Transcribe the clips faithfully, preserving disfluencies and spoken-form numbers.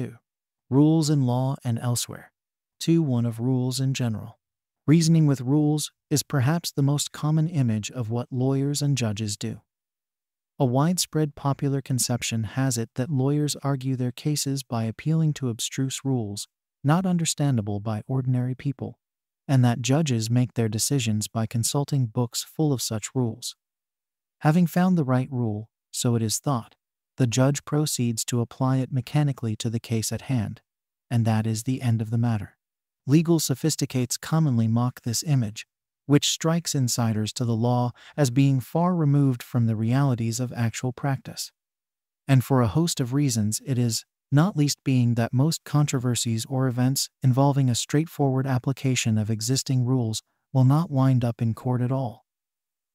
two. Rules in law and elsewhere. two one of rules in general. Reasoning with rules is perhaps the most common image of what lawyers and judges do. A widespread popular conception has it that lawyers argue their cases by appealing to abstruse rules, not understandable by ordinary people, and that judges make their decisions by consulting books full of such rules. Having found the right rule, so it is thought, the judge proceeds to apply it mechanically to the case at hand, and that is the end of the matter. Legal sophisticates commonly mock this image, which strikes insiders to the law as being far removed from the realities of actual practice. And for a host of reasons it is, not least being that most controversies or events involving a straightforward application of existing rules will not wind up in court at all.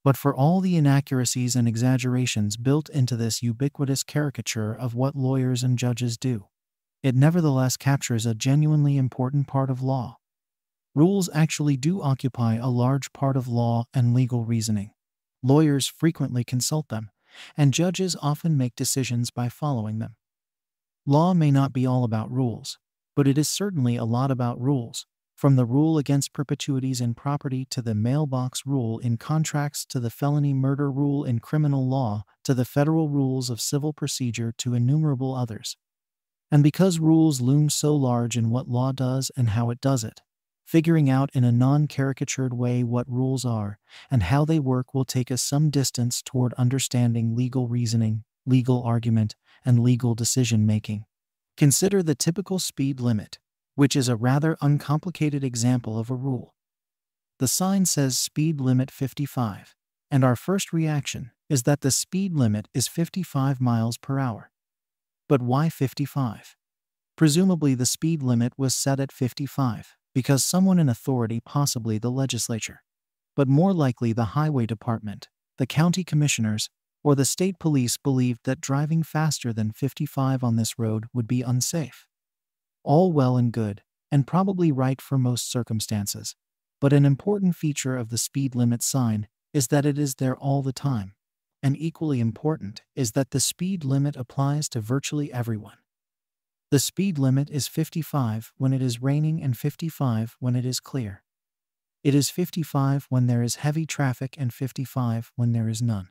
But for all the inaccuracies and exaggerations built into this ubiquitous caricature of what lawyers and judges do, it nevertheless captures a genuinely important part of law. Rules actually do occupy a large part of law and legal reasoning. Lawyers frequently consult them, and judges often make decisions by following them. Law may not be all about rules, but it is certainly a lot about rules, from the rule against perpetuities in property to the mailbox rule in contracts to the felony murder rule in criminal law to the federal rules of civil procedure to innumerable others. And because rules loom so large in what law does and how it does it, figuring out in a non-caricatured way what rules are and how they work will take us some distance toward understanding legal reasoning, legal argument, and legal decision-making. Consider the typical speed limit, which is a rather uncomplicated example of a rule. The sign says speed limit fifty-five, and our first reaction is that the speed limit is fifty-five miles per hour. But why fifty-five? Presumably the speed limit was set at fifty-five because someone in authority, possibly the legislature, but more likely the highway department, the county commissioners, or the state police believed that driving faster than fifty-five on this road would be unsafe. All well and good, and probably right for most circumstances, but an important feature of the speed limit sign is that it is there all the time, and equally important is that the speed limit applies to virtually everyone. The speed limit is fifty-five when it is raining and fifty-five when it is clear. It is fifty-five when there is heavy traffic and fifty-five when there is none.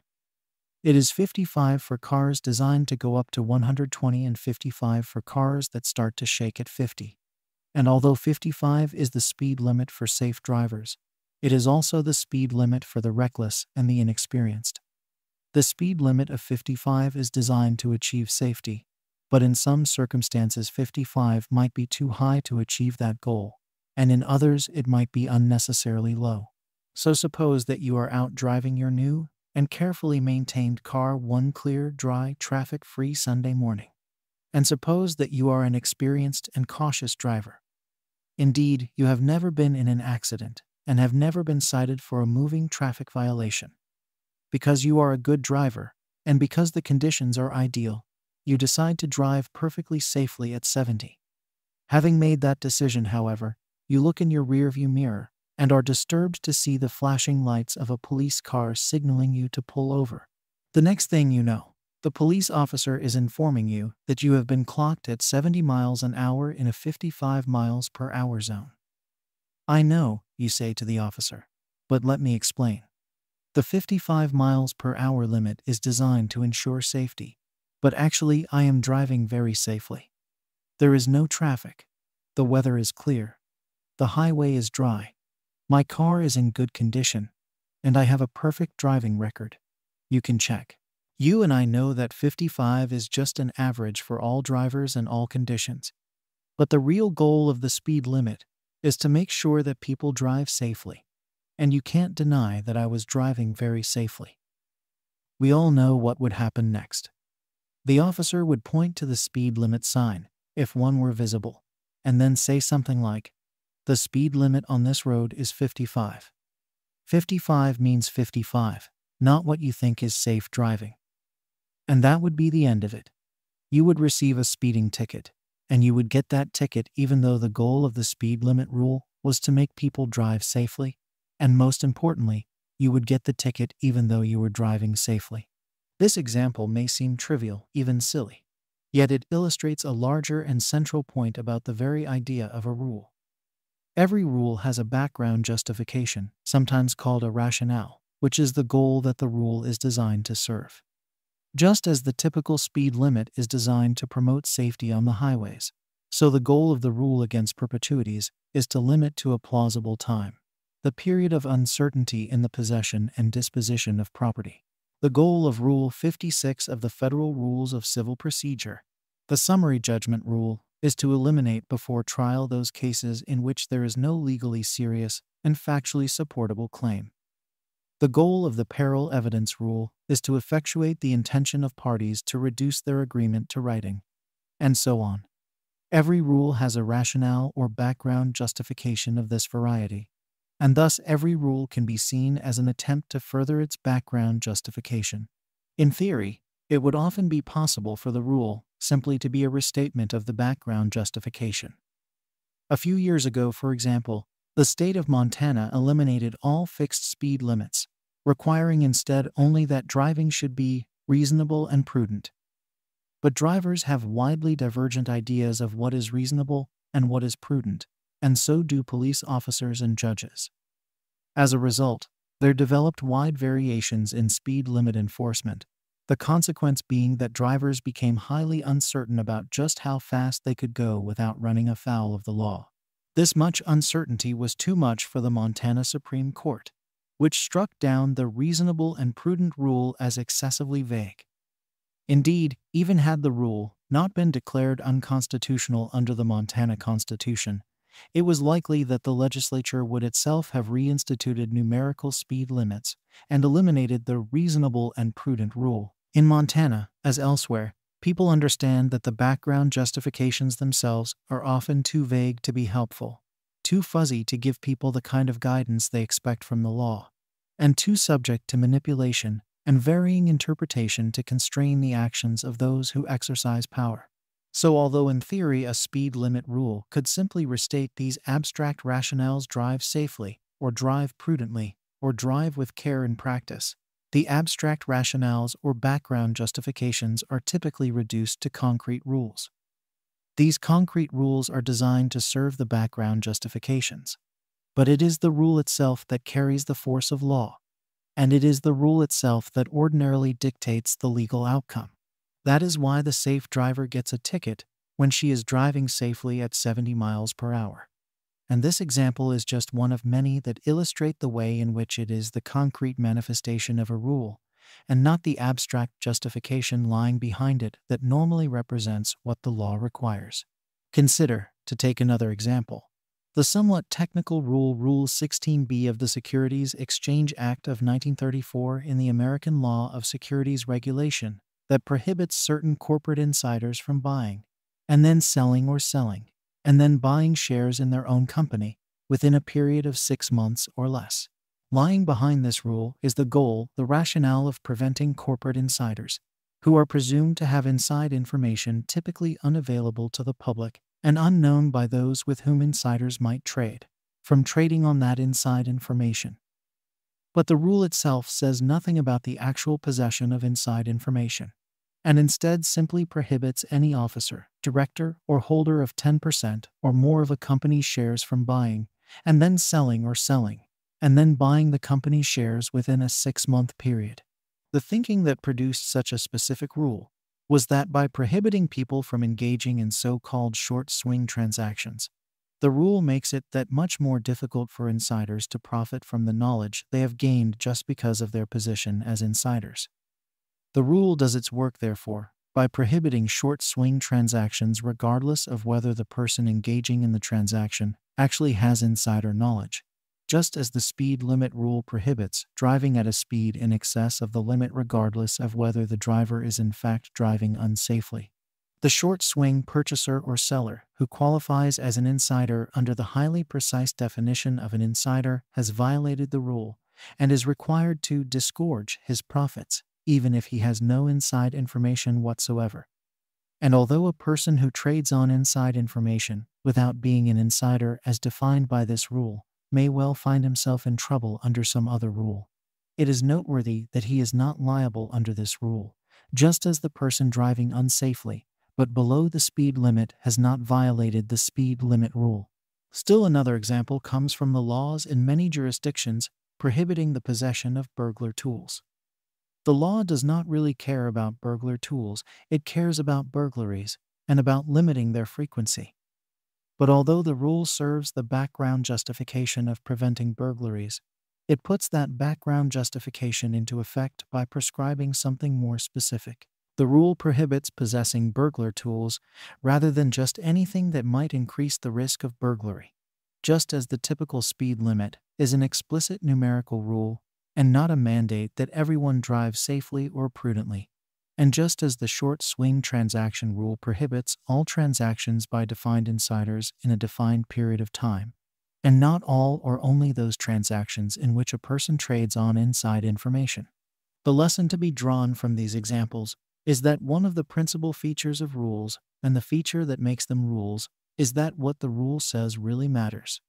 It is fifty-five for cars designed to go up to one hundred twenty and fifty-five for cars that start to shake at fifty. And although fifty-five is the speed limit for safe drivers, it is also the speed limit for the reckless and the inexperienced. The speed limit of fifty-five is designed to achieve safety, but in some circumstances fifty-five might be too high to achieve that goal, and in others it might be unnecessarily low. So suppose that you are out driving your new and carefully maintained car one clear, dry, traffic-free Sunday morning. And suppose that you are an experienced and cautious driver. Indeed, you have never been in an accident and have never been cited for a moving traffic violation. Because you are a good driver, and because the conditions are ideal, you decide to drive perfectly safely at seventy. Having made that decision, however, you look in your rearview mirror and are disturbed to see the flashing lights of a police car signaling you to pull over. The next thing you know, the police officer is informing you that you have been clocked at seventy miles an hour in a fifty-five miles per hour zone. "I know," you say to the officer, "but let me explain. The fifty-five miles per hour limit is designed to ensure safety, but actually I am driving very safely. There is no traffic. The weather is clear. The highway is dry. My car is in good condition, and I have a perfect driving record. You can check. You and I know that fifty-five is just an average for all drivers and all conditions. But the real goal of the speed limit is to make sure that people drive safely, and you can't deny that I was driving very safely." We all know what would happen next. The officer would point to the speed limit sign, if one were visible, and then say something like, "The speed limit on this road is fifty-five. fifty-five means fifty-five, not what you think is safe driving." And that would be the end of it. You would receive a speeding ticket, and you would get that ticket even though the goal of the speed limit rule was to make people drive safely, and most importantly, you would get the ticket even though you were driving safely. This example may seem trivial, even silly. Yet it illustrates a larger and central point about the very idea of a rule. Every rule has a background justification, sometimes called a rationale, which is the goal that the rule is designed to serve. Just as the typical speed limit is designed to promote safety on the highways, so the goal of the rule against perpetuities is to limit to a plausible time the period of uncertainty in the possession and disposition of property. The goal of Rule fifty-six of the Federal Rules of Civil Procedure, the summary judgment rule, is to eliminate before trial those cases in which there is no legally serious and factually supportable claim. The goal of the parole evidence rule is to effectuate the intention of parties to reduce their agreement to writing, and so on. Every rule has a rationale or background justification of this variety, and thus every rule can be seen as an attempt to further its background justification. In theory, it would often be possible for the rule simply to be a restatement of the background justification. A few years ago, for example, the state of Montana eliminated all fixed speed limits, requiring instead only that driving should be reasonable and prudent. But drivers have widely divergent ideas of what is reasonable and what is prudent, and so do police officers and judges. As a result, there developed wide variations in speed limit enforcement, the consequence being that drivers became highly uncertain about just how fast they could go without running afoul of the law. This much uncertainty was too much for the Montana Supreme Court, which struck down the reasonable and prudent rule as excessively vague. Indeed, even had the rule not been declared unconstitutional under the Montana Constitution, it was likely that the legislature would itself have reinstituted numerical speed limits and eliminated the reasonable and prudent rule. In Montana, as elsewhere, people understand that the background justifications themselves are often too vague to be helpful, too fuzzy to give people the kind of guidance they expect from the law, and too subject to manipulation and varying interpretation to constrain the actions of those who exercise power. So although in theory a speed limit rule could simply restate these abstract rationales, drive safely, or drive prudently, or drive with care in practice, the abstract rationales or background justifications are typically reduced to concrete rules. These concrete rules are designed to serve the background justifications. But it is the rule itself that carries the force of law, and it is the rule itself that ordinarily dictates the legal outcome. That is why the safe driver gets a ticket when she is driving safely at seventy miles per hour. And this example is just one of many that illustrate the way in which it is the concrete manifestation of a rule, and not the abstract justification lying behind it, that normally represents what the law requires. Consider, to take another example, the somewhat technical rule Rule sixteen B of the Securities Exchange Act of nineteen thirty-four in the American Law of Securities Regulation, that prohibits certain corporate insiders from buying, and then selling or selling, and then buying shares in their own company within a period of six months or less. Lying behind this rule is the goal, the rationale of preventing corporate insiders, who are presumed to have inside information typically unavailable to the public and unknown by those with whom insiders might trade, from trading on that inside information. But the rule itself says nothing about the actual possession of inside information, and instead simply prohibits any officer, director, or holder of ten percent or more of a company's shares from buying, and then selling or selling, and then buying the company's shares within a six-month period. The thinking that produced such a specific rule was that by prohibiting people from engaging in so-called short-swing transactions, the rule makes it that much more difficult for insiders to profit from the knowledge they have gained just because of their position as insiders. The rule does its work, therefore, by prohibiting short-swing transactions regardless of whether the person engaging in the transaction actually has insider knowledge, just as the speed limit rule prohibits driving at a speed in excess of the limit regardless of whether the driver is in fact driving unsafely. The short-swing purchaser or seller who qualifies as an insider under the highly precise definition of an insider has violated the rule and is required to disgorge his profits, even if he has no inside information whatsoever. And although a person who trades on inside information without being an insider as defined by this rule may well find himself in trouble under some other rule, it is noteworthy that he is not liable under this rule, just as the person driving unsafely but below the speed limit has not violated the speed limit rule. Still another example comes from the laws in many jurisdictions prohibiting the possession of burglar tools. The law does not really care about burglar tools, it cares about burglaries and about limiting their frequency. But although the rule serves the background justification of preventing burglaries, it puts that background justification into effect by prescribing something more specific. The rule prohibits possessing burglar tools rather than just anything that might increase the risk of burglary, just as the typical speed limit is an explicit numerical rule and not a mandate that everyone drive safely or prudently, and just as the short swing transaction rule prohibits all transactions by defined insiders in a defined period of time, and not all or only those transactions in which a person trades on inside information. The lesson to be drawn from these examples is that one of the principal features of rules, and the feature that makes them rules, is that what the rule says really matters.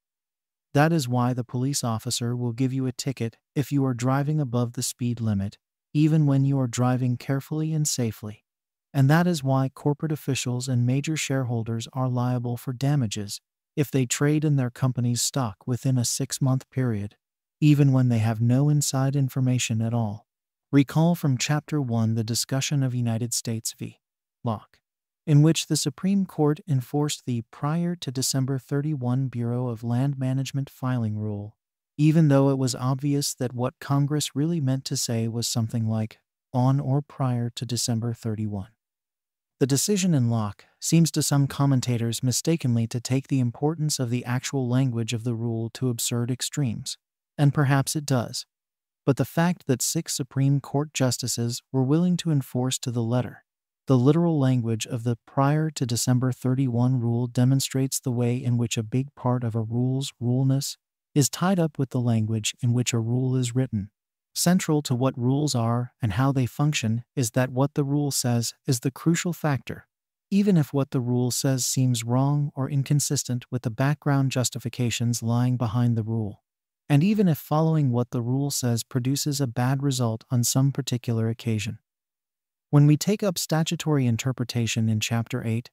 That is why the police officer will give you a ticket if you are driving above the speed limit, even when you are driving carefully and safely. And that is why corporate officials and major shareholders are liable for damages if they trade in their company's stock within a six-month period, even when they have no inside information at all. Recall from Chapter one the discussion of United States v. Locke, in which the Supreme Court enforced the prior to December thirty-first Bureau of Land Management filing rule, even though it was obvious that what Congress really meant to say was something like, on or prior to December thirty-first. The decision in Locke seems to some commentators mistakenly to take the importance of the actual language of the rule to absurd extremes, and perhaps it does, but the fact that six Supreme Court justices were willing to enforce to the letter the literal language of the prior to December thirty-first rule demonstrates the way in which a big part of a rule's ruleness is tied up with the language in which a rule is written. Central to what rules are and how they function is that what the rule says is the crucial factor, even if what the rule says seems wrong or inconsistent with the background justifications lying behind the rule, and even if following what the rule says produces a bad result on some particular occasion. When we take up statutory interpretation in Chapter eight,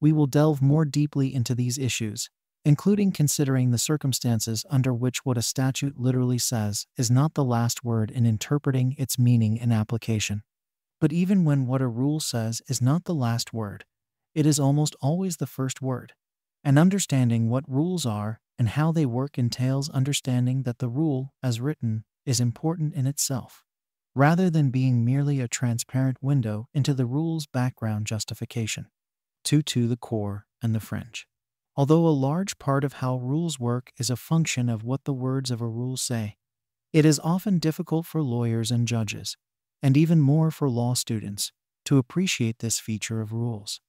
we will delve more deeply into these issues, including considering the circumstances under which what a statute literally says is not the last word in interpreting its meaning and application. But even when what a rule says is not the last word, it is almost always the first word, and understanding what rules are and how they work entails understanding that the rule, as written, is important in itself, rather than being merely a transparent window into the rule's background justification. two. The core and the fringe. Although a large part of how rules work is a function of what the words of a rule say, it is often difficult for lawyers and judges, and even more for law students, to appreciate this feature of rules.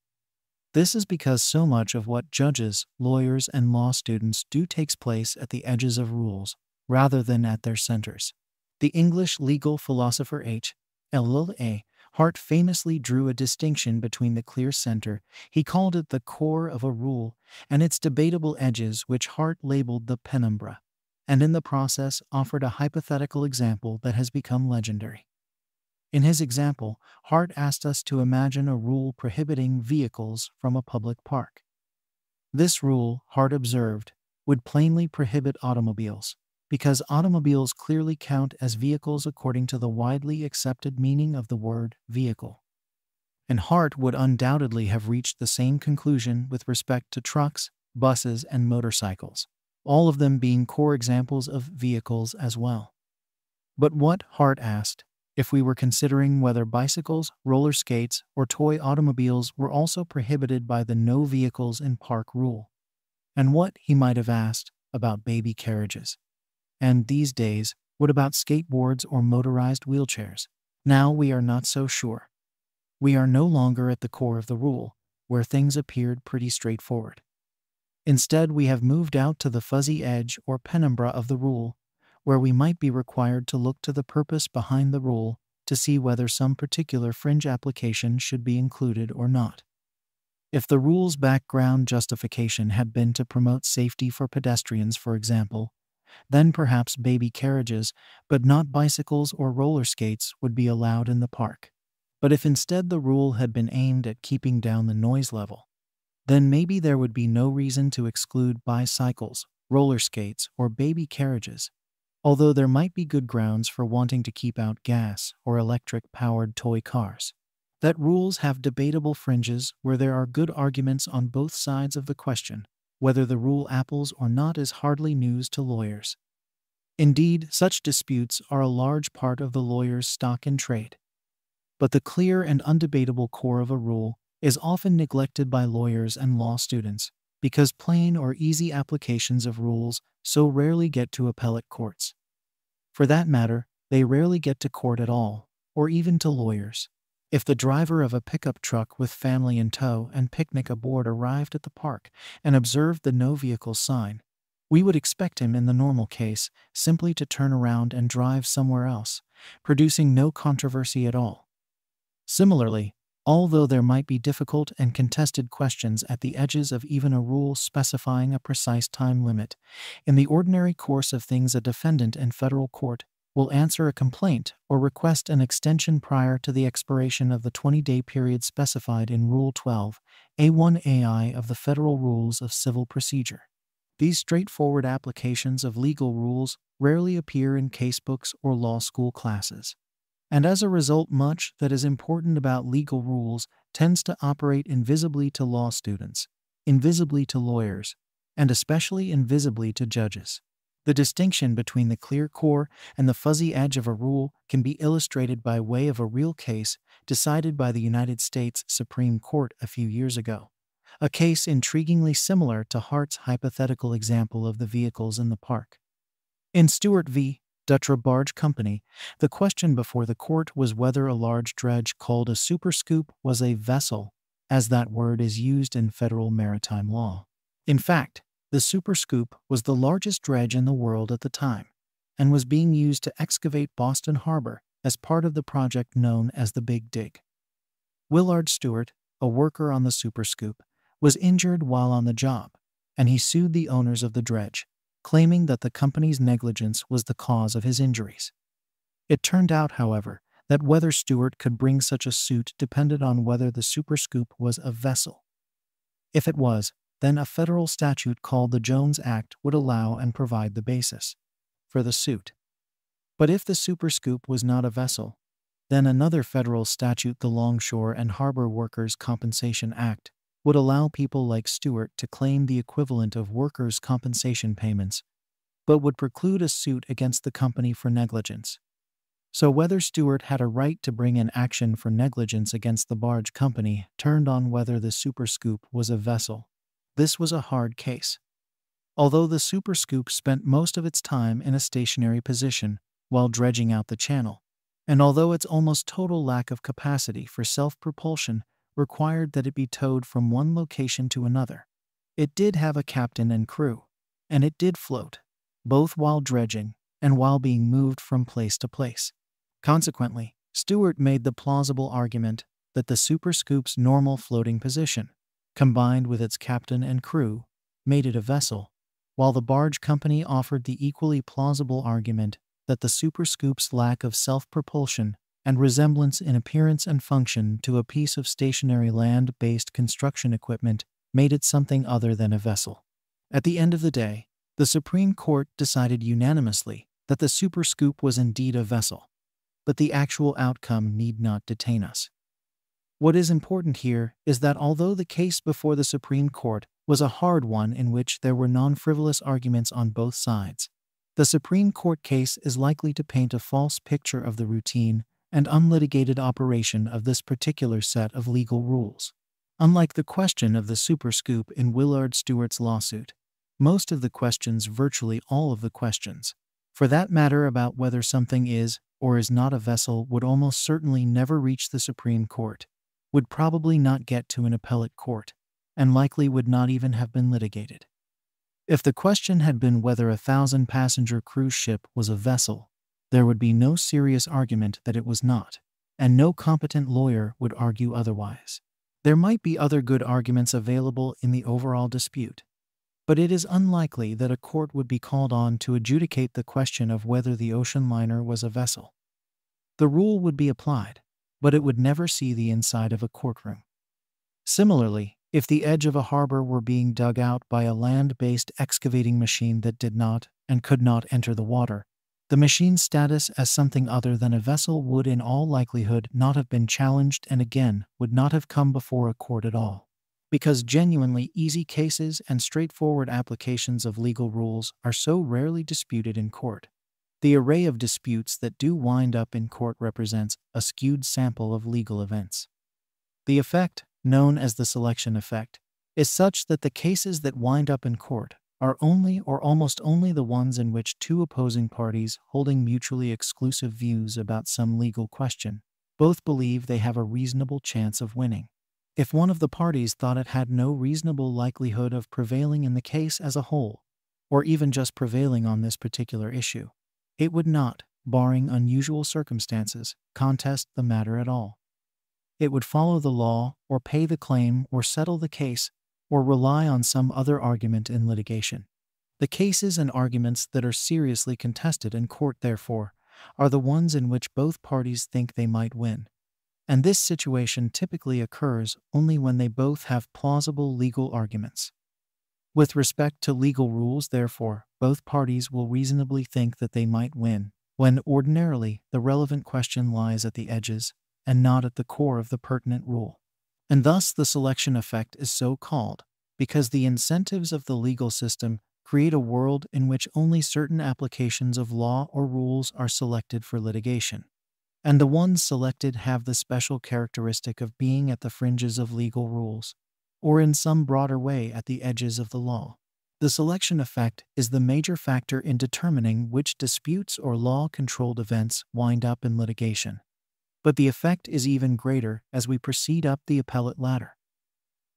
This is because so much of what judges, lawyers, and law students do takes place at the edges of rules, rather than at their centers. The English legal philosopher H L A Hart famously drew a distinction between the clear center, he called it the core of a rule, and its debatable edges, which Hart labeled the penumbra, and in the process offered a hypothetical example that has become legendary. In his example, Hart asked us to imagine a rule prohibiting vehicles from a public park. This rule, Hart observed, would plainly prohibit automobiles, because automobiles clearly count as vehicles according to the widely accepted meaning of the word vehicle. And Hart would undoubtedly have reached the same conclusion with respect to trucks, buses, and motorcycles, all of them being core examples of vehicles as well. But what, Hart asked, if we were considering whether bicycles, roller skates, or toy automobiles were also prohibited by the no vehicles in park rule? And what, he might have asked, about baby carriages? And these days, what about skateboards or motorized wheelchairs? Now we are not so sure. We are no longer at the core of the rule, where things appeared pretty straightforward. Instead, we have moved out to the fuzzy edge or penumbra of the rule, where we might be required to look to the purpose behind the rule to see whether some particular fringe application should be included or not. If the rule's background justification had been to promote safety for pedestrians, for example, then perhaps baby carriages, but not bicycles or roller skates, would be allowed in the park. But if instead the rule had been aimed at keeping down the noise level, then maybe there would be no reason to exclude bicycles, roller skates, or baby carriages, although there might be good grounds for wanting to keep out gas or electric-powered toy cars. That rules have debatable fringes where there are good arguments on both sides of the question, whether the rule apples or not is hardly news to lawyers. Indeed, such disputes are a large part of the lawyer's stock in trade. But the clear and undebatable core of a rule is often neglected by lawyers and law students, because plain or easy applications of rules so rarely get to appellate courts. For that matter, they rarely get to court at all, or even to lawyers. If the driver of a pickup truck with family in tow and picnic aboard arrived at the park and observed the no vehicle sign, we would expect him in the normal case simply to turn around and drive somewhere else, producing no controversy at all. Similarly, although there might be difficult and contested questions at the edges of even a rule specifying a precise time limit, in the ordinary course of things a defendant in federal court will answer a complaint or request an extension prior to the expiration of the twenty-day period specified in Rule twelve A one A I of the Federal Rules of Civil Procedure. These straightforward applications of legal rules rarely appear in casebooks or law school classes. And as a result, much that is important about legal rules tends to operate invisibly to law students, invisibly to lawyers, and especially invisibly to judges. The distinction between the clear core and the fuzzy edge of a rule can be illustrated by way of a real case decided by the United States Supreme Court a few years ago, a case intriguingly similar to Hart's hypothetical example of the vehicles in the park. In Stewart v. Dutra Barge Company, the question before the court was whether a large dredge called a super scoop was a vessel, as that word is used in federal maritime law. In fact, the super scoop was the largest dredge in the world at the time, and was being used to excavate Boston Harbor as part of the project known as the Big Dig. Willard Stewart, a worker on the super scoop, was injured while on the job, and he sued the owners of the dredge, claiming that the company's negligence was the cause of his injuries. It turned out, however, that whether Stewart could bring such a suit depended on whether the Super Scoop was a vessel. If it was, then a federal statute called the Jones Act would allow and provide the basis for the suit. But if the Super Scoop was not a vessel, then another federal statute, the Longshore and Harbor Workers' Compensation Act, would allow people like Stewart to claim the equivalent of workers' compensation payments, but would preclude a suit against the company for negligence. So whether Stewart had a right to bring an action for negligence against the barge company turned on whether the Super Scoop was a vessel. This was a hard case. Although the Super Scoop spent most of its time in a stationary position while dredging out the channel, and although its almost total lack of capacity for self-propulsion required that it be towed from one location to another, it did have a captain and crew, and it did float, both while dredging and while being moved from place to place. Consequently, Stewart made the plausible argument that the Super Scoop's normal floating position, combined with its captain and crew, made it a vessel, while the barge company offered the equally plausible argument that the Super Scoop's lack of self-propulsion and resemblance in appearance and function to a piece of stationary land-based construction equipment made it something other than a vessel. At the end of the day, the Supreme Court decided unanimously that the Super Scoop was indeed a vessel, but the actual outcome need not detain us. What is important here is that although the case before the Supreme Court was a hard one in which there were non-frivolous arguments on both sides, the Supreme Court case is likely to paint a false picture of the routine and unlitigated operation of this particular set of legal rules. Unlike the question of the Super Scoop in Willard Stewart's lawsuit, most of the questions, virtually all of the questions, for that matter, about whether something is or is not a vessel would almost certainly never reach the Supreme Court, would probably not get to an appellate court, and likely would not even have been litigated. If the question had been whether a thousand-passenger cruise ship was a vessel, there would be no serious argument that it was not, and no competent lawyer would argue otherwise. There might be other good arguments available in the overall dispute, but it is unlikely that a court would be called on to adjudicate the question of whether the ocean liner was a vessel. The rule would be applied, but it would never see the inside of a courtroom. Similarly, if the edge of a harbor were being dug out by a land-based excavating machine that did not and could not enter the water, the machine's status as something other than a vessel would in all likelihood not have been challenged and again would not have come before a court at all, because genuinely easy cases and straightforward applications of legal rules are so rarely disputed in court. The array of disputes that do wind up in court represents a skewed sample of legal events. The effect, known as the selection effect, is such that the cases that wind up in court are only or almost only the ones in which two opposing parties holding mutually exclusive views about some legal question both believe they have a reasonable chance of winning. If one of the parties thought it had no reasonable likelihood of prevailing in the case as a whole, or even just prevailing on this particular issue, it would not, barring unusual circumstances, contest the matter at all. It would follow the law, or pay the claim, or settle the case, or rely on some other argument in litigation. The cases and arguments that are seriously contested in court, therefore, are the ones in which both parties think they might win. And this situation typically occurs only when they both have plausible legal arguments. With respect to legal rules, therefore, both parties will reasonably think that they might win, when ordinarily the relevant question lies at the edges and not at the core of the pertinent rule. And thus the selection effect is so called, because the incentives of the legal system create a world in which only certain applications of law or rules are selected for litigation, and the ones selected have the special characteristic of being at the fringes of legal rules, or in some broader way at the edges of the law. The selection effect is the major factor in determining which disputes or law-controlled events wind up in litigation. But the effect is even greater as we proceed up the appellate ladder.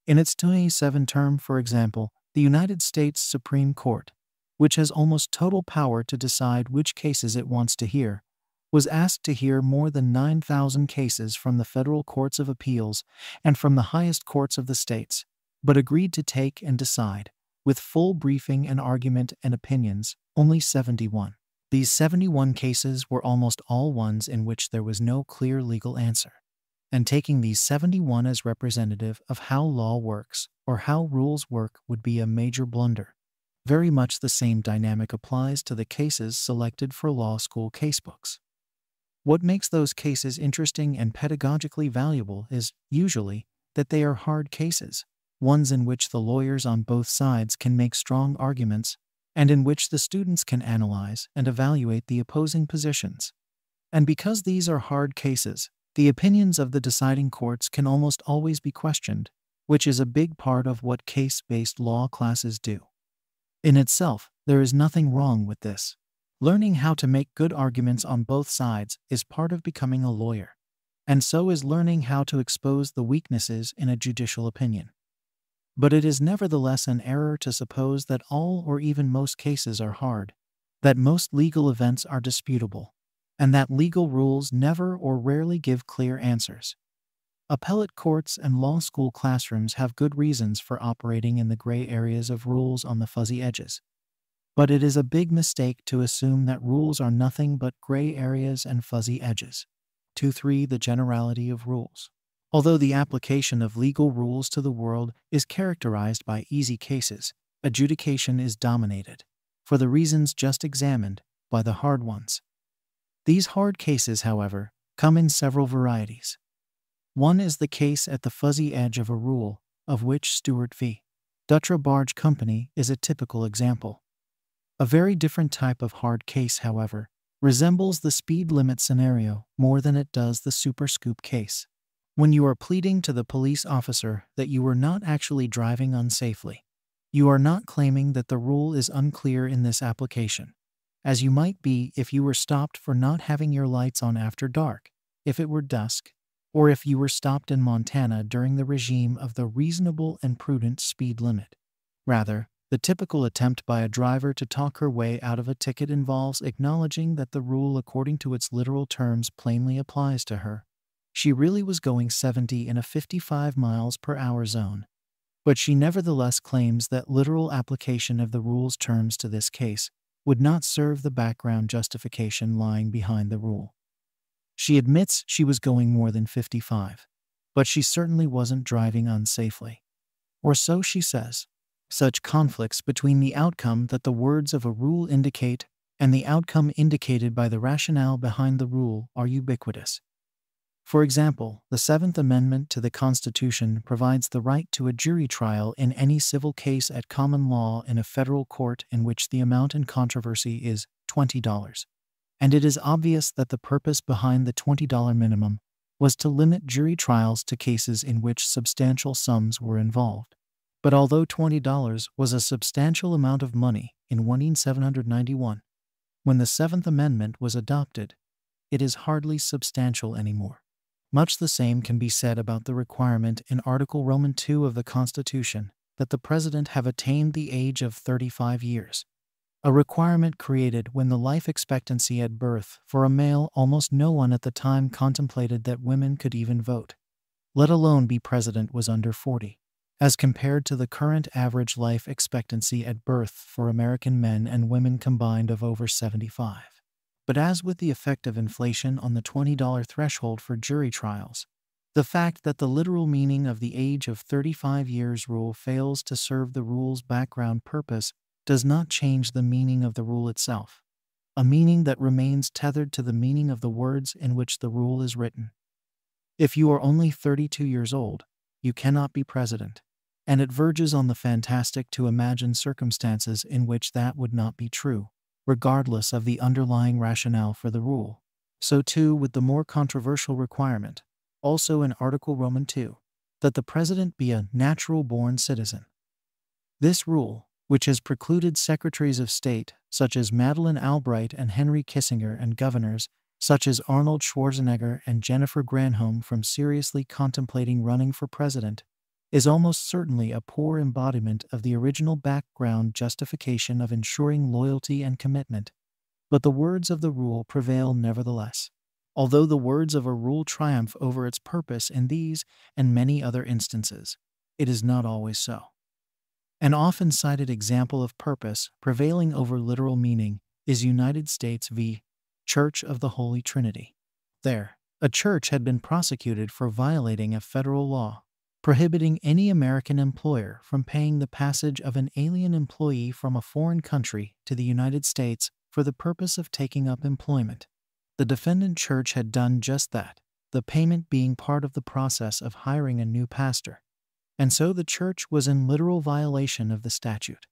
In its twenty-seven term, for example, the United States Supreme Court, which has almost total power to decide which cases it wants to hear, was asked to hear more than nine thousand cases from the federal courts of appeals and from the highest courts of the states, but agreed to take and decide, with full briefing and argument and opinions, only seventy-one. These seventy-one cases were almost all ones in which there was no clear legal answer, and taking these seventy-one as representative of how law works or how rules work would be a major blunder. Very much the same dynamic applies to the cases selected for law school casebooks. What makes those cases interesting and pedagogically valuable is, usually, that they are hard cases, ones in which the lawyers on both sides can make strong arguments, and in which the students can analyze and evaluate the opposing positions. And because these are hard cases, the opinions of the deciding courts can almost always be questioned, which is a big part of what case-based law classes do. In itself, there is nothing wrong with this. Learning how to make good arguments on both sides is part of becoming a lawyer, and so is learning how to expose the weaknesses in a judicial opinion. But it is nevertheless an error to suppose that all or even most cases are hard, that most legal events are disputable, and that legal rules never or rarely give clear answers. Appellate courts and law school classrooms have good reasons for operating in the gray areas of rules on the fuzzy edges. But it is a big mistake to assume that rules are nothing but gray areas and fuzzy edges. two three The generality of rules. Although the application of legal rules to the world is characterized by easy cases, adjudication is dominated, for the reasons just examined, by the hard ones. These hard cases, however, come in several varieties. One is the case at the fuzzy edge of a rule, of which Stewart v. Dutra Barge Company is a typical example. A very different type of hard case, however, resembles the speed limit scenario more than it does the super scoop case. When you are pleading to the police officer that you were not actually driving unsafely, you are not claiming that the rule is unclear in this application, as you might be if you were stopped for not having your lights on after dark, if it were dusk, or if you were stopped in Montana during the regime of the reasonable and prudent speed limit. Rather, the typical attempt by a driver to talk her way out of a ticket involves acknowledging that the rule according to its literal terms plainly applies to her. She really was going seventy in a fifty-five miles per hour zone, but she nevertheless claims that literal application of the rule's terms to this case would not serve the background justification lying behind the rule. She admits she was going more than fifty-five, but she certainly wasn't driving unsafely. Or so she says. Such conflicts between the outcome that the words of a rule indicate and the outcome indicated by the rationale behind the rule are ubiquitous. For example, the Seventh Amendment to the Constitution provides the right to a jury trial in any civil case at common law in a federal court in which the amount in controversy is twenty dollars. And it is obvious that the purpose behind the twenty dollar minimum was to limit jury trials to cases in which substantial sums were involved. But although twenty dollars was a substantial amount of money in seventeen ninety-one, when the Seventh Amendment was adopted, it is hardly substantial anymore. Much the same can be said about the requirement in Article Roman two of the Constitution that the President have attained the age of thirty-five years, a requirement created when the life expectancy at birth for a male almost no one at the time contemplated that women could even vote, let alone be president, was under forty, as compared to the current average life expectancy at birth for American men and women combined of over seventy-five. But as with the effect of inflation on the twenty dollar threshold for jury trials, the fact that the literal meaning of the age of thirty-five years rule fails to serve the rule's background purpose does not change the meaning of the rule itself, a meaning that remains tethered to the meaning of the words in which the rule is written. If you are only thirty-two years old, you cannot be president, and it verges on the fantastic to imagine circumstances in which that would not be true, regardless of the underlying rationale for the rule. So too with the more controversial requirement, also in Article Roman two, that the president be a natural-born citizen. This rule, which has precluded secretaries of state such as Madeleine Albright and Henry Kissinger and governors such as Arnold Schwarzenegger and Jennifer Granholm from seriously contemplating running for president, is almost certainly a poor embodiment of the original background justification of ensuring loyalty and commitment, but the words of the rule prevail nevertheless, although the words of a rule triumph over its purpose in these and many other instances. It is not always so. An often cited example of purpose prevailing over literal meaning is United States v. Church of the Holy Trinity. There, a church had been prosecuted for violating a federal law prohibiting any American employer from paying the passage of an alien employee from a foreign country to the United States for the purpose of taking up employment. The defendant church had done just that, the payment being part of the process of hiring a new pastor, and so the church was in literal violation of the statute.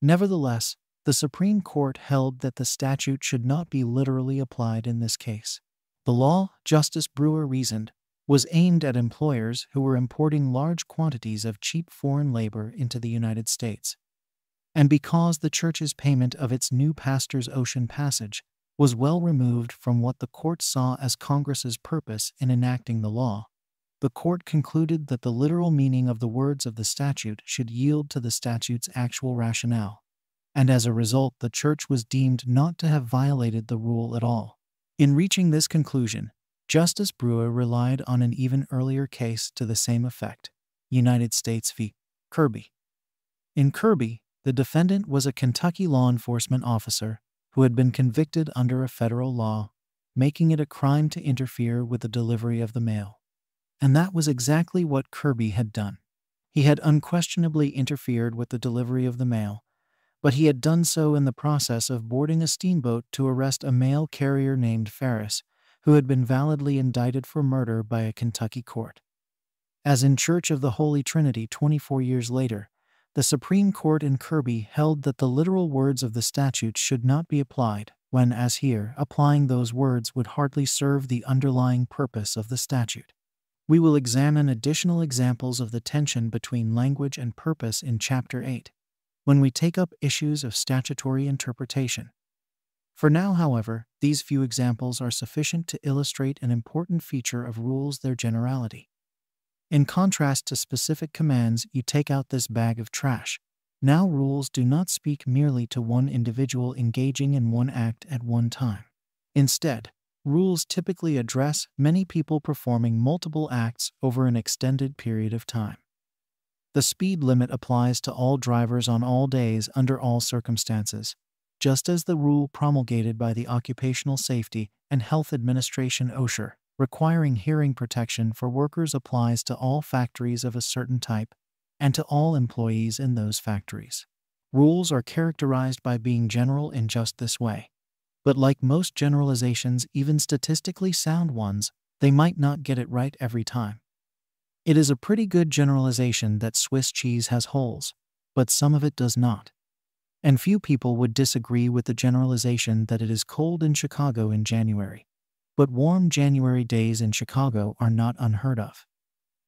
Nevertheless, the Supreme Court held that the statute should not be literally applied in this case. The law, Justice Brewer reasoned, was aimed at employers who were importing large quantities of cheap foreign labor into the United States, and because the church's payment of its new pastor's ocean passage was well removed from what the court saw as Congress's purpose in enacting the law, the court concluded that the literal meaning of the words of the statute should yield to the statute's actual rationale, and as a result the church was deemed not to have violated the rule at all. In reaching this conclusion, Justice Brewer relied on an even earlier case to the same effect, United States v. Kirby. In Kirby, the defendant was a Kentucky law enforcement officer who had been convicted under a federal law, making it a crime to interfere with the delivery of the mail. And that was exactly what Kirby had done. He had unquestionably interfered with the delivery of the mail, but he had done so in the process of boarding a steamboat to arrest a mail carrier named Ferris, who had been validly indicted for murder by a Kentucky court. As in Church of the Holy Trinity twenty-four years later, the Supreme Court in Kirby held that the literal words of the statute should not be applied when, as here, applying those words would hardly serve the underlying purpose of the statute. We will examine additional examples of the tension between language and purpose in Chapter eight, when we take up issues of statutory interpretation. For now, however, these few examples are sufficient to illustrate an important feature of rules: their generality. In contrast to specific commands, you take out this bag of trash. Now rules do not speak merely to one individual engaging in one act at one time. Instead, rules typically address many people performing multiple acts over an extended period of time. The speed limit applies to all drivers on all days under all circumstances, just as the rule promulgated by the Occupational Safety and Health Administration OSHA, requiring hearing protection for workers applies to all factories of a certain type and to all employees in those factories. Rules are characterized by being general in just this way. But like most generalizations, even statistically sound ones, they might not get it right every time. It is a pretty good generalization that Swiss cheese has holes, but some of it does not. And few people would disagree with the generalization that it is cold in Chicago in January. But warm January days in Chicago are not unheard of.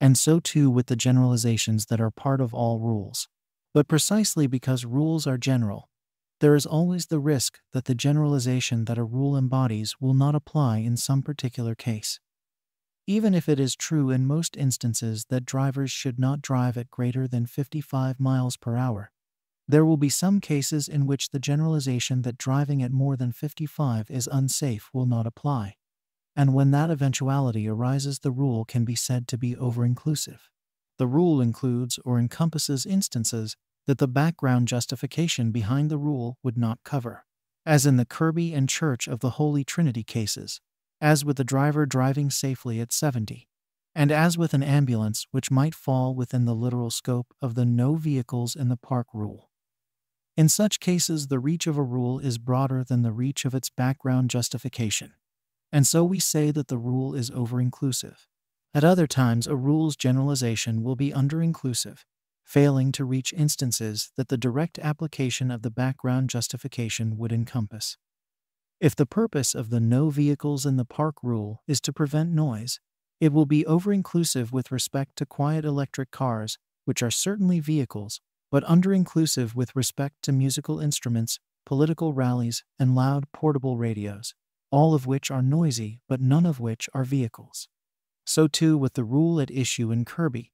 And so too with the generalizations that are part of all rules. But precisely because rules are general, there is always the risk that the generalization that a rule embodies will not apply in some particular case. Even if it is true in most instances that drivers should not drive at greater than fifty-five miles per hour, there will be some cases in which the generalization that driving at more than fifty-five is unsafe will not apply. And when that eventuality arises, the rule can be said to be over-inclusive. The rule includes or encompasses instances that the background justification behind the rule would not cover, as in the Kirby and Church of the Holy Trinity cases, as with the driver driving safely at seventy, and as with an ambulance which might fall within the literal scope of the no vehicles in the park rule. In such cases, the reach of a rule is broader than the reach of its background justification. And so we say that the rule is over-inclusive. At other times, a rule's generalization will be under-inclusive, failing to reach instances that the direct application of the background justification would encompass. If the purpose of the no vehicles in the park rule is to prevent noise, it will be over-inclusive with respect to quiet electric cars, which are certainly vehicles, but under-inclusive with respect to musical instruments, political rallies, and loud portable radios, all of which are noisy but none of which are vehicles. So too with the rule at issue in Kirby,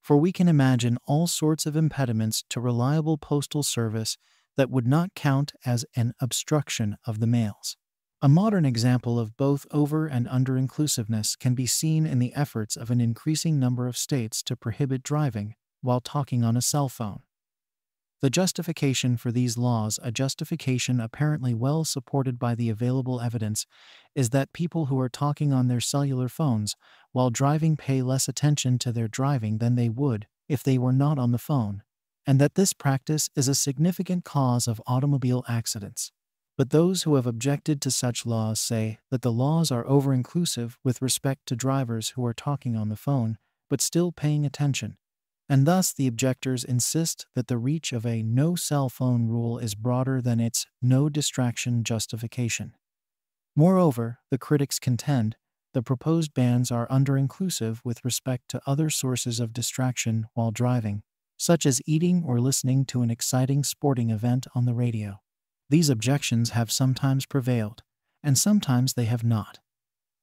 for we can imagine all sorts of impediments to reliable postal service that would not count as an obstruction of the mails. A modern example of both over- and under-inclusiveness can be seen in the efforts of an increasing number of states to prohibit driving while talking on a cell phone. The justification for these laws, a justification apparently well supported by the available evidence, is that people who are talking on their cellular phones while driving pay less attention to their driving than they would if they were not on the phone, and that this practice is a significant cause of automobile accidents. But those who have objected to such laws say that the laws are over-inclusive with respect to drivers who are talking on the phone but still paying attention. And thus the objectors insist that the reach of a no cell phone rule is broader than its no distraction justification. Moreover, the critics contend the proposed bans are under-inclusive with respect to other sources of distraction while driving, such as eating or listening to an exciting sporting event on the radio. These objections have sometimes prevailed, and sometimes they have not.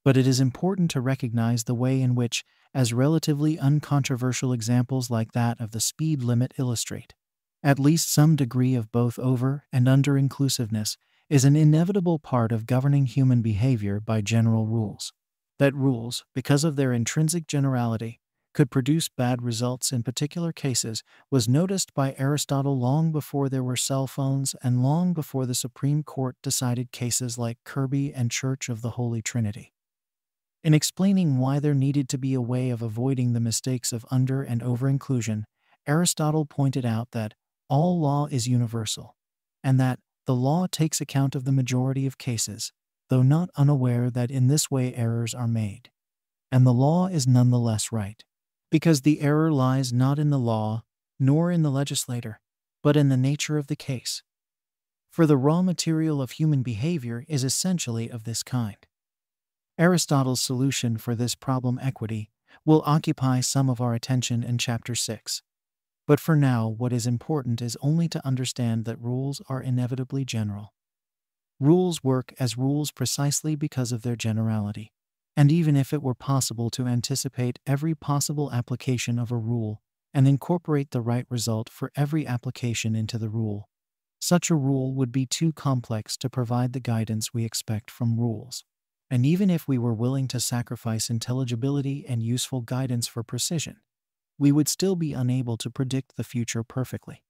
But it is important to recognize the way in which, as relatively uncontroversial examples like that of the speed limit illustrate, at least some degree of both over- and under-inclusiveness is an inevitable part of governing human behavior by general rules. That rules, because of their intrinsic generality, could produce bad results in particular cases was noticed by Aristotle long before there were cell phones and long before the Supreme Court decided cases like Kirby and Church of the Holy Trinity. In explaining why there needed to be a way of avoiding the mistakes of under- and over-inclusion, Aristotle pointed out that all law is universal, and that the law takes account of the majority of cases, though not unaware that in this way errors are made. And the law is nonetheless right, because the error lies not in the law, nor in the legislator, but in the nature of the case. For the raw material of human behavior is essentially of this kind. Aristotle's solution for this problem, equity, will occupy some of our attention in Chapter six. But for now, what is important is only to understand that rules are inevitably general. Rules work as rules precisely because of their generality. And even if it were possible to anticipate every possible application of a rule and incorporate the right result for every application into the rule, such a rule would be too complex to provide the guidance we expect from rules. And even if we were willing to sacrifice intelligibility and useful guidance for precision, we would still be unable to predict the future perfectly.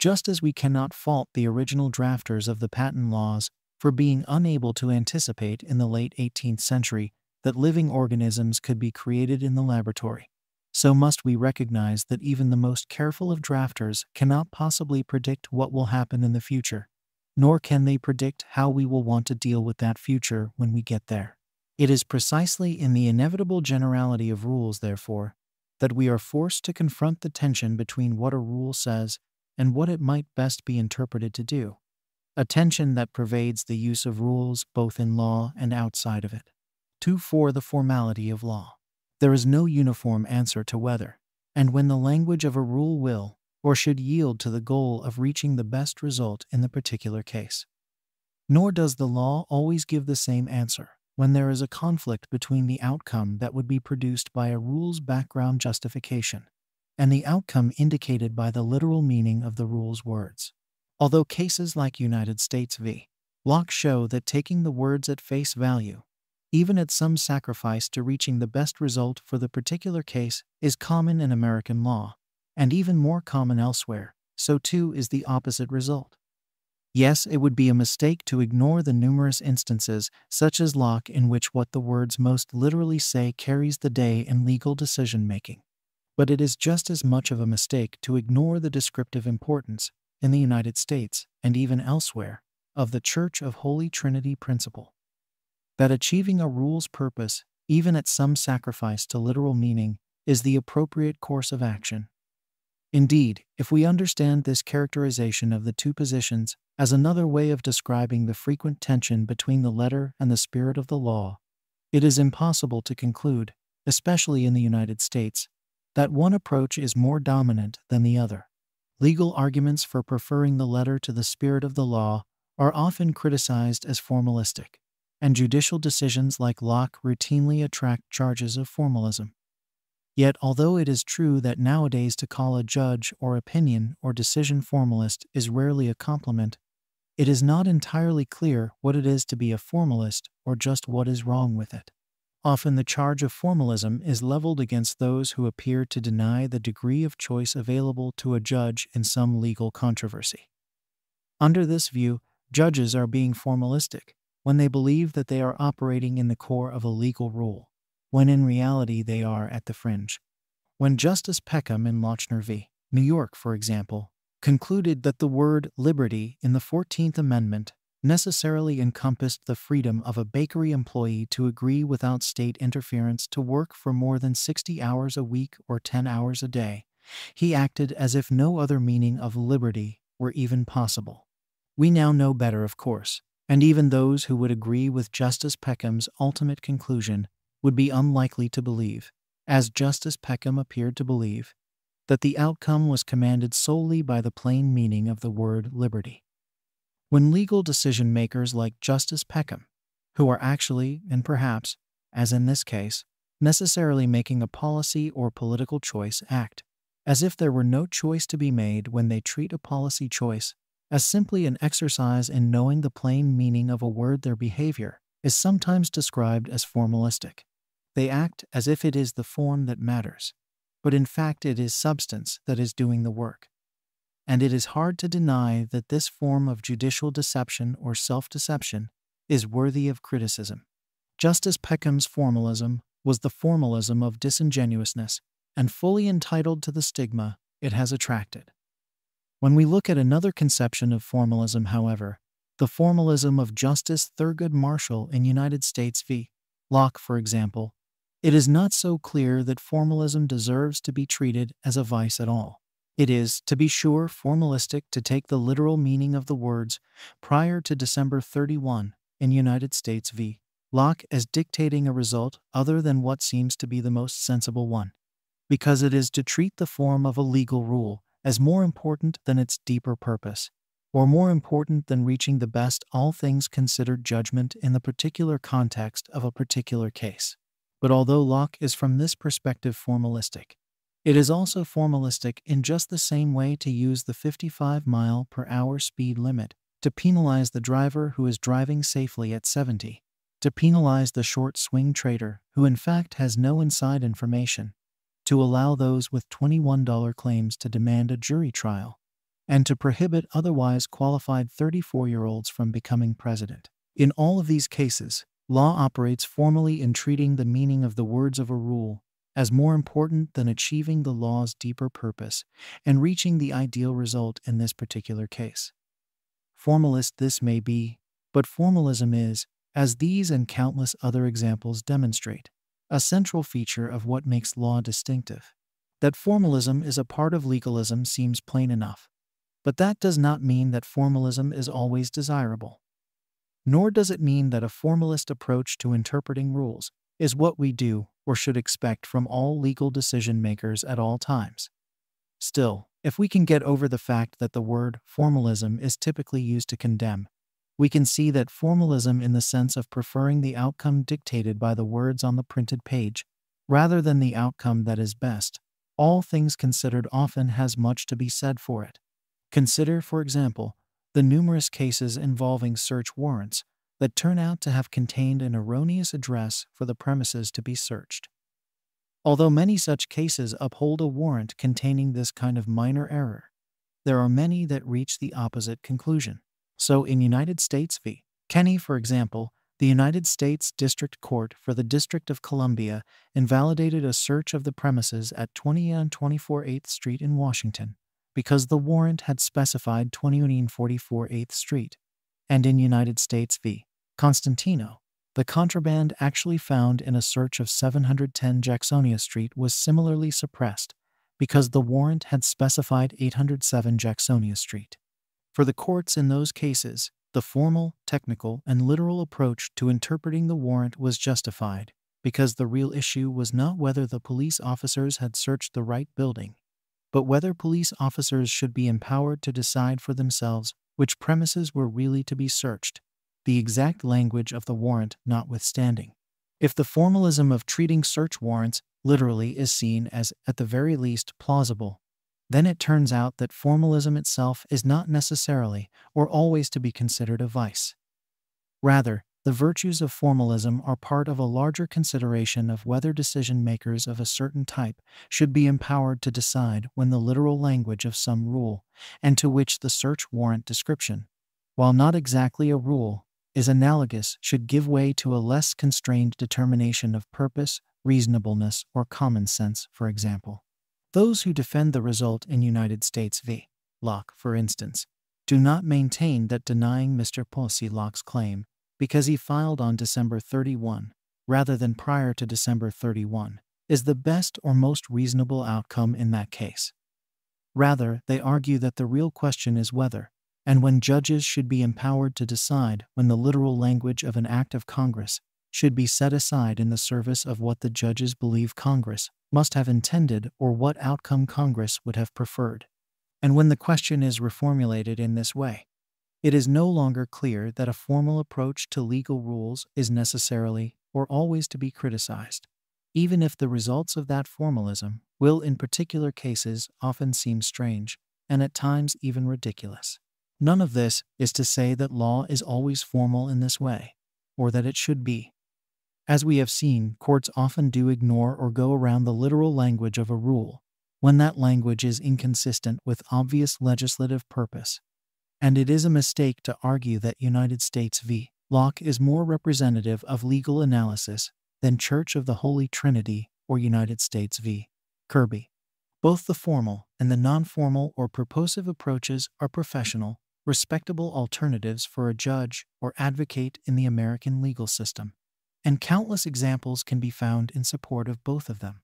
just as we cannot fault the original drafters of the patent laws for being unable to anticipate in the late eighteenth century that living organisms could be created in the laboratory. So must we recognize that even the most careful of drafters cannot possibly predict what will happen in the future, nor can they predict how we will want to deal with that future when we get there. It is precisely in the inevitable generality of rules, therefore, that we are forced to confront the tension between what a rule says and what it might best be interpreted to do, a tension that pervades the use of rules both in law and outside of it. two For the formality of law. There is no uniform answer to whether, and when the language of a rule will, or should yield to the goal of reaching the best result in the particular case. Nor does the law always give the same answer when there is a conflict between the outcome that would be produced by a rule's background justification and the outcome indicated by the literal meaning of the rule's words. Although cases like United States v. Locke show that taking the words at face value, even at some sacrifice to reaching the best result for the particular case, is common in American law, and even more common elsewhere, so too is the opposite result. Yes, it would be a mistake to ignore the numerous instances, such as Locke, in which what the words most literally say carries the day in legal decision-making. But it is just as much of a mistake to ignore the descriptive importance, in the United States and even elsewhere, of the Church of Holy Trinity principle, that achieving a rule's purpose, even at some sacrifice to literal meaning, is the appropriate course of action. Indeed, if we understand this characterization of the two positions as another way of describing the frequent tension between the letter and the spirit of the law, it is impossible to conclude, especially in the United States, that one approach is more dominant than the other. Legal arguments for preferring the letter to the spirit of the law are often criticized as formalistic, and judicial decisions like Locke routinely attract charges of formalism. Yet, although it is true that nowadays to call a judge or opinion or decision formalist is rarely a compliment, it is not entirely clear what it is to be a formalist or just what is wrong with it. Often the charge of formalism is leveled against those who appear to deny the degree of choice available to a judge in some legal controversy. Under this view, judges are being formalistic when they believe that they are operating in the core of a legal rule, when in reality they are at the fringe. When Justice Peckham in Lochner v. New York, for example, concluded that the word liberty in the fourteenth amendment necessarily encompassed the freedom of a bakery employee to agree without state interference to work for more than sixty hours a week or ten hours a day, he acted as if no other meaning of liberty were even possible. We now know better, of course, and even those who would agree with Justice Peckham's ultimate conclusion would be unlikely to believe, as Justice Peckham appeared to believe, that the outcome was commanded solely by the plain meaning of the word liberty. When legal decision-makers like Justice Peckham, who are actually, and perhaps, as in this case, necessarily making a policy or political choice, act as if there were no choice to be made when they treat a policy choice as simply an exercise in knowing the plain meaning of a word, their behavior is sometimes described as formalistic. They act as if it is the form that matters, but in fact it is substance that is doing the work. And it is hard to deny that this form of judicial deception or self-deception is worthy of criticism. Justice Peckham's formalism was the formalism of disingenuousness, and fully entitled to the stigma it has attracted. When we look at another conception of formalism, however, the formalism of Justice Thurgood Marshall in United States v. Locke, for example, it is not so clear that formalism deserves to be treated as a vice at all. It is, to be sure, formalistic to take the literal meaning of the words prior to December thirty-first in United States v. Locke as dictating a result other than what seems to be the most sensible one, because it is to treat the form of a legal rule as more important than its deeper purpose, or more important than reaching the best all things considered judgment in the particular context of a particular case. But although Locke is from this perspective formalistic, it is also formalistic in just the same way to use the fifty-five mile per hour speed limit to penalize the driver who is driving safely at seventy, to penalize the short swing trader who in fact has no inside information, to allow those with twenty-one dollar claims to demand a jury trial, and to prohibit otherwise qualified thirty-four-year-olds from becoming president. In all of these cases, law operates formally in treating the meaning of the words of a rule as more important than achieving the law's deeper purpose and reaching the ideal result in this particular case. Formalist this may be, but formalism is, as these and countless other examples demonstrate, a central feature of what makes law distinctive. That formalism is a part of legalism seems plain enough, but that does not mean that formalism is always desirable. Nor does it mean that a formalist approach to interpreting rules is what we do or should expect from all legal decision-makers at all times. Still, if we can get over the fact that the word formalism is typically used to condemn, we can see that formalism in the sense of preferring the outcome dictated by the words on the printed page rather than the outcome that is best, all things considered, often has much to be said for it. Consider, for example, the numerous cases involving search warrants that turn out to have contained an erroneous address for the premises to be searched. Although many such cases uphold a warrant containing this kind of minor error, there are many that reach the opposite conclusion. So in United States v. Kenney, for example, the United States District Court for the District of Columbia invalidated a search of the premises at twenty and twenty-four eighth Street in Washington, because the warrant had specified twenty and forty-four eighth Street, and in United States v. Constantino, the contraband actually found in a search of seven hundred ten Jacksonia Street was similarly suppressed because the warrant had specified eight hundred seven Jacksonia Street. For the courts in those cases, the formal, technical, and literal approach to interpreting the warrant was justified because the real issue was not whether the police officers had searched the right building, but whether police officers should be empowered to decide for themselves which premises were really to be searched, the exact language of the warrant notwithstanding. If the formalism of treating search warrants literally is seen as, at the very least, plausible, then it turns out that formalism itself is not necessarily or always to be considered a vice. Rather, the virtues of formalism are part of a larger consideration of whether decision-makers of a certain type should be empowered to decide when the literal language of some rule, and to which the search warrant description, while not exactly a rule, is analogous, should give way to a less constrained determination of purpose, reasonableness, or common sense, for example. Those who defend the result in United States v. Locke, for instance, do not maintain that denying Mister Posey Locke's claim because he filed on December thirty-first, rather than prior to December thirty-first, is the best or most reasonable outcome in that case. Rather, they argue that the real question is whether, and when judges should be empowered to decide when the literal language of an act of Congress should be set aside in the service of what the judges believe Congress must have intended or what outcome Congress would have preferred. And when the question is reformulated in this way, it is no longer clear that a formal approach to legal rules is necessarily or always to be criticized, even if the results of that formalism will in particular cases often seem strange and at times even ridiculous. None of this is to say that law is always formal in this way, or that it should be. As we have seen, courts often do ignore or go around the literal language of a rule when that language is inconsistent with obvious legislative purpose. And it is a mistake to argue that United States v. Locke is more representative of legal analysis than Church of the Holy Trinity or United States v. Kirby. Both the formal and the non-formal or purposive approaches are professional, respectable alternatives for a judge or advocate in the American legal system, and countless examples can be found in support of both of them.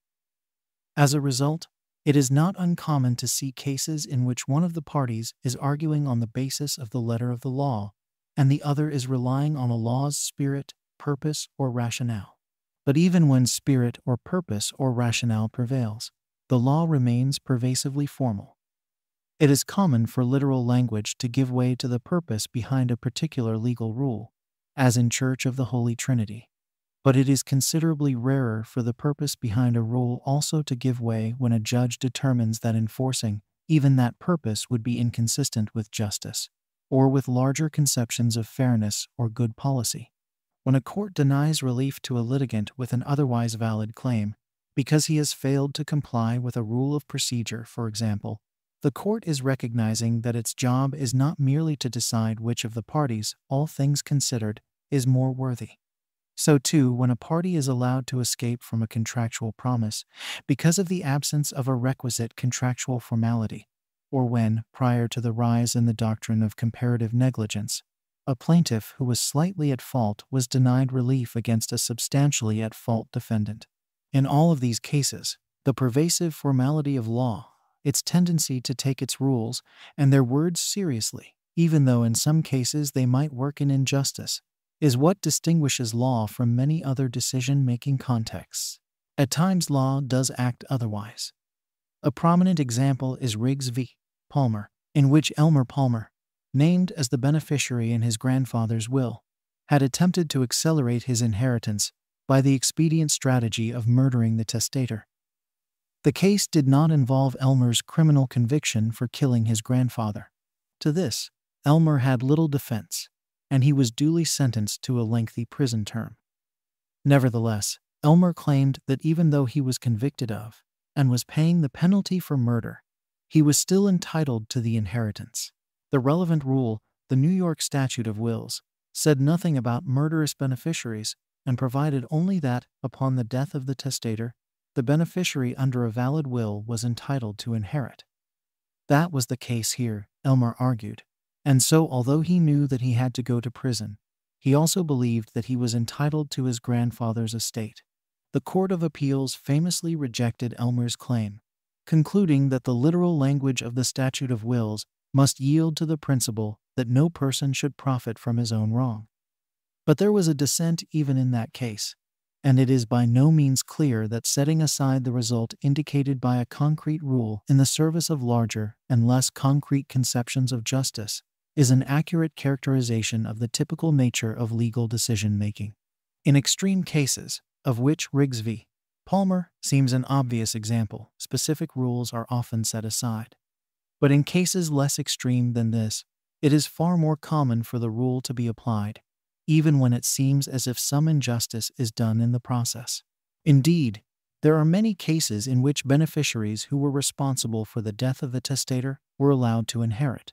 As a result, it is not uncommon to see cases in which one of the parties is arguing on the basis of the letter of the law, and the other is relying on a law's spirit, purpose, or rationale. But even when spirit or purpose or rationale prevails, the law remains pervasively formal. It is common for literal language to give way to the purpose behind a particular legal rule, as in Church of the Holy Trinity. But it is considerably rarer for the purpose behind a rule also to give way when a judge determines that enforcing even that purpose would be inconsistent with justice, or with larger conceptions of fairness or good policy. When a court denies relief to a litigant with an otherwise valid claim, because he has failed to comply with a rule of procedure, for example, The court is recognizing that its job is not merely to decide which of the parties, all things considered, is more worthy. So too, when a party is allowed to escape from a contractual promise because of the absence of a requisite contractual formality, or when, prior to the rise in the doctrine of comparative negligence, a plaintiff who was slightly at fault was denied relief against a substantially at fault defendant. In all of these cases, the pervasive formality of law, its tendency to take its rules and their words seriously, even though in some cases they might work in injustice, is what distinguishes law from many other decision-making contexts. At times, law does act otherwise. A prominent example is Riggs v. Palmer, in which Elmer Palmer, named as the beneficiary in his grandfather's will, had attempted to accelerate his inheritance by the expedient strategy of murdering the testator. The case did not involve Elmer's criminal conviction for killing his grandfather. To this, Elmer had little defense, and he was duly sentenced to a lengthy prison term. Nevertheless, Elmer claimed that even though he was convicted of and was paying the penalty for murder, he was still entitled to the inheritance. The relevant rule, the New York Statute of Wills, said nothing about murderous beneficiaries and provided only that, upon the death of the testator, the beneficiary under a valid will was entitled to inherit. That was the case here, Elmer argued. And so, although he knew that he had to go to prison, he also believed that he was entitled to his grandfather's estate. The Court of Appeals famously rejected Elmer's claim, concluding that the literal language of the Statute of Wills must yield to the principle that no person should profit from his own wrong. But there was a dissent even in that case, and it is by no means clear that setting aside the result indicated by a concrete rule in the service of larger and less concrete conceptions of justice is an accurate characterization of the typical nature of legal decision-making. In extreme cases, of which Riggs v. Palmer seems an obvious example, specific rules are often set aside. But in cases less extreme than this, it is far more common for the rule to be applied, even when it seems as if some injustice is done in the process. Indeed, there are many cases in which beneficiaries who were responsible for the death of the testator were allowed to inherit,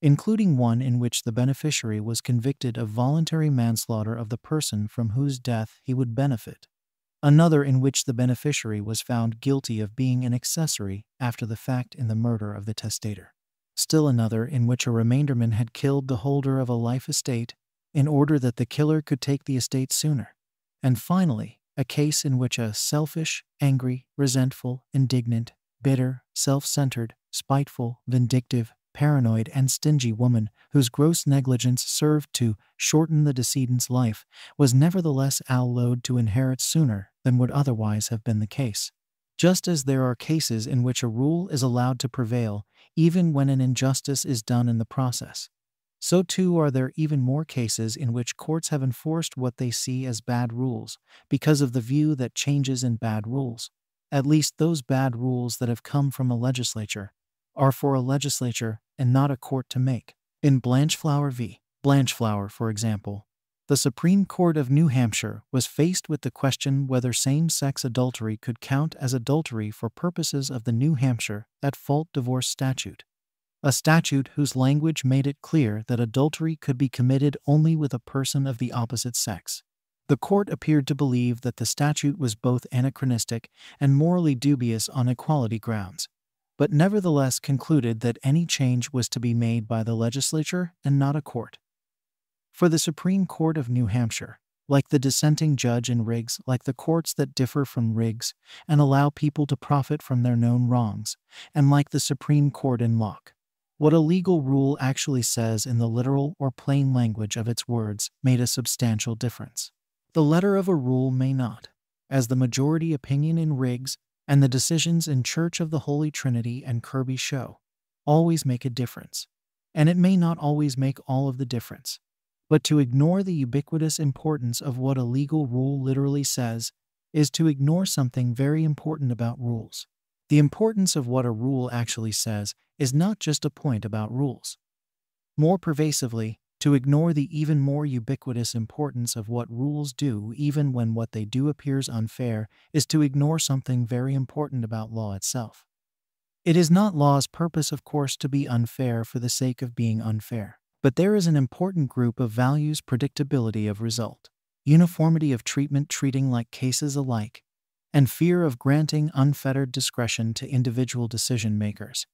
including one in which the beneficiary was convicted of voluntary manslaughter of the person from whose death he would benefit, another in which the beneficiary was found guilty of being an accessory after the fact in the murder of the testator, still another in which a remainderman had killed the holder of a life estate in order that the killer could take the estate sooner, and finally, a case in which a selfish, angry, resentful, indignant, bitter, self-centered, spiteful, vindictive, paranoid and stingy woman whose gross negligence served to shorten the decedent's life was nevertheless allowed to inherit sooner than would otherwise have been the case. Just as there are cases in which a rule is allowed to prevail even when an injustice is done in the process, so too are there even more cases in which courts have enforced what they see as bad rules because of the view that changes in bad rules, at least those bad rules that have come from a legislature, are for a legislature and not a court to make. In Blanchflower v. Blanchflower, for example, the Supreme Court of New Hampshire was faced with the question whether same-sex adultery could count as adultery for purposes of the New Hampshire at-fault divorce statute, a statute whose language made it clear that adultery could be committed only with a person of the opposite sex. The court appeared to believe that the statute was both anachronistic and morally dubious on equality grounds, but nevertheless concluded that any change was to be made by the legislature and not a court. For the Supreme Court of New Hampshire, like the dissenting judge in Riggs, like the courts that differ from Riggs and allow people to profit from their known wrongs, and like the Supreme Court in Locke, what a legal rule actually says in the literal or plain language of its words made a substantial difference. The letter of a rule may not, as the majority opinion in Riggs and the decisions in Church of the Holy Trinity and Kirby show, always make a difference. And it may not always make all of the difference. But to ignore the ubiquitous importance of what a legal rule literally says is to ignore something very important about rules. The importance of what a rule actually says is not just a point about rules. More pervasively, to ignore the even more ubiquitous importance of what rules do even when what they do appears unfair is to ignore something very important about law itself. It is not law's purpose, of course, to be unfair for the sake of being unfair. But there is an important group of values: predictability of result, uniformity of treatment, treating like cases alike, and fear of granting unfettered discretion to individual decision-makers,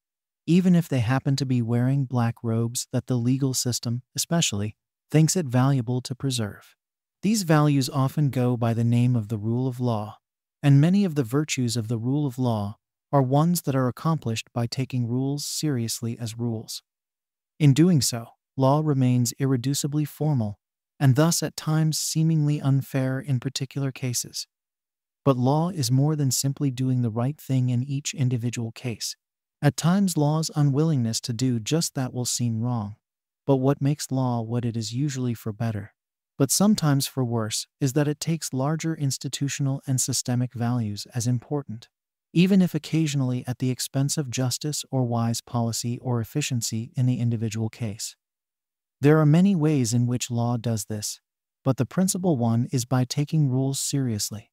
even if they happen to be wearing black robes, that the legal system, especially, thinks it valuable to preserve. These values often go by the name of the rule of law, and many of the virtues of the rule of law are ones that are accomplished by taking rules seriously as rules. In doing so, law remains irreducibly formal, and thus at times seemingly unfair in particular cases. But law is more than simply doing the right thing in each individual case. At times, law's unwillingness to do just that will seem wrong. But what makes law what it is, usually for better, but sometimes for worse, is that it takes larger institutional and systemic values as important, even if occasionally at the expense of justice or wise policy or efficiency in the individual case. There are many ways in which law does this, but the principal one is by taking rules seriously.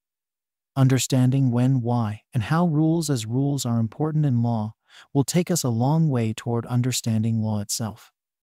Understanding when, why, and how rules as rules are important in law will take us a long way toward understanding law itself.